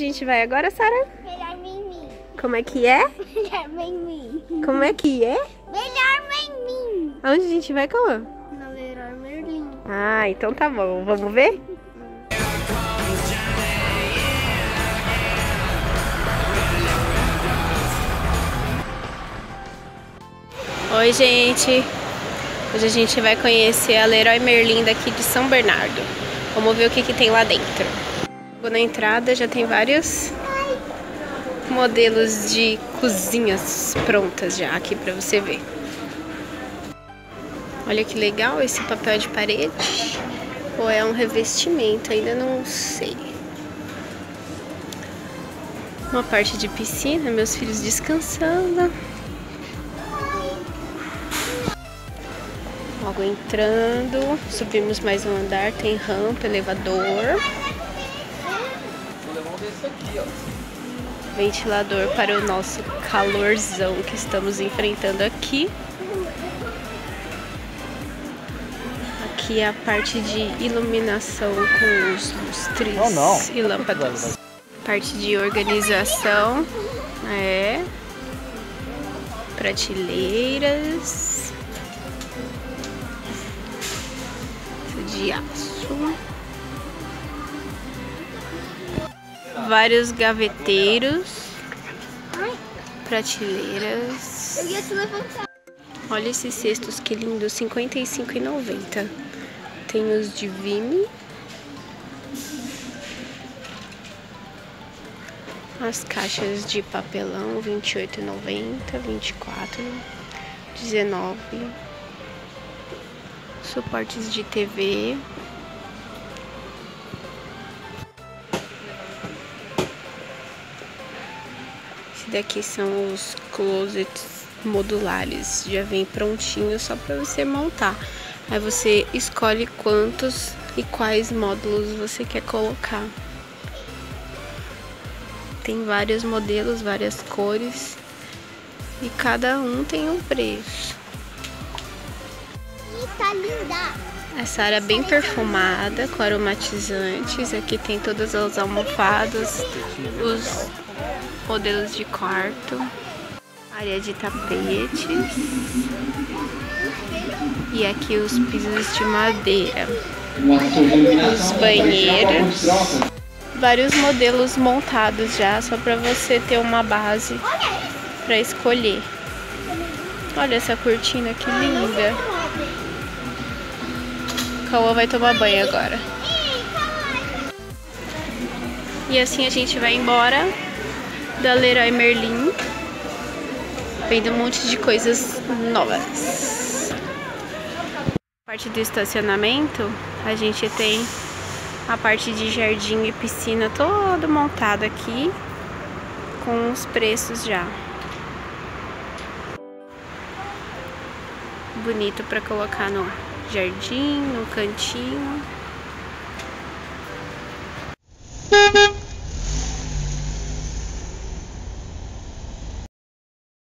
A gente vai agora, Sara? Melhor mim. Como é que é? Melhor mim. Como é que é? Melhor mim. Aonde a gente vai, Cauã? Na Leroy Merlin. Ah, então tá bom. Vamos ver? Oi, gente. Hoje a gente vai conhecer a Leroy Merlin daqui de São Bernardo. Vamos ver o que tem lá dentro. Na entrada já tem vários modelos de cozinhas prontas já aqui pra você ver. Olha que legal esse papel de parede. Ou é um revestimento, ainda não sei. Uma parte de piscina, meus filhos descansando. Logo entrando, subimos mais um andar, tem rampa, elevador. Aqui, ó. Ventilador para o nosso calorzão que estamos enfrentando aqui. Aqui é a parte de iluminação com os lustres e lâmpadas. Parte de organização, prateleiras de aço. Vários gaveteiros, prateleiras. Olha esses cestos, que lindo, R$ 55,90. Tem os de Vime. As caixas de papelão, R$ 28,90, R$ 24,19. Suportes de TV. Daqui são os closets modulares, já vem prontinho só para você montar. Aí você escolhe quantos e quais módulos você quer colocar. Tem vários modelos, várias cores e cada um tem um preço. Tá linda. A Sara é bem perfumada, com aromatizantes. Aqui tem todas as almofadas, os modelos de quarto, área de tapetes e aqui os pisos de madeira, os banheiros, vários modelos montados já, só para você ter uma base para escolher. Olha essa cortina que linda. Cauã vai tomar banho agora. E assim a gente vai embora da Leroy Merlin, vendo um monte de coisas novas. A parte do estacionamento, a gente tem a parte de jardim e piscina todo montado aqui, com os preços já. Bonito para colocar no jardim, no cantinho.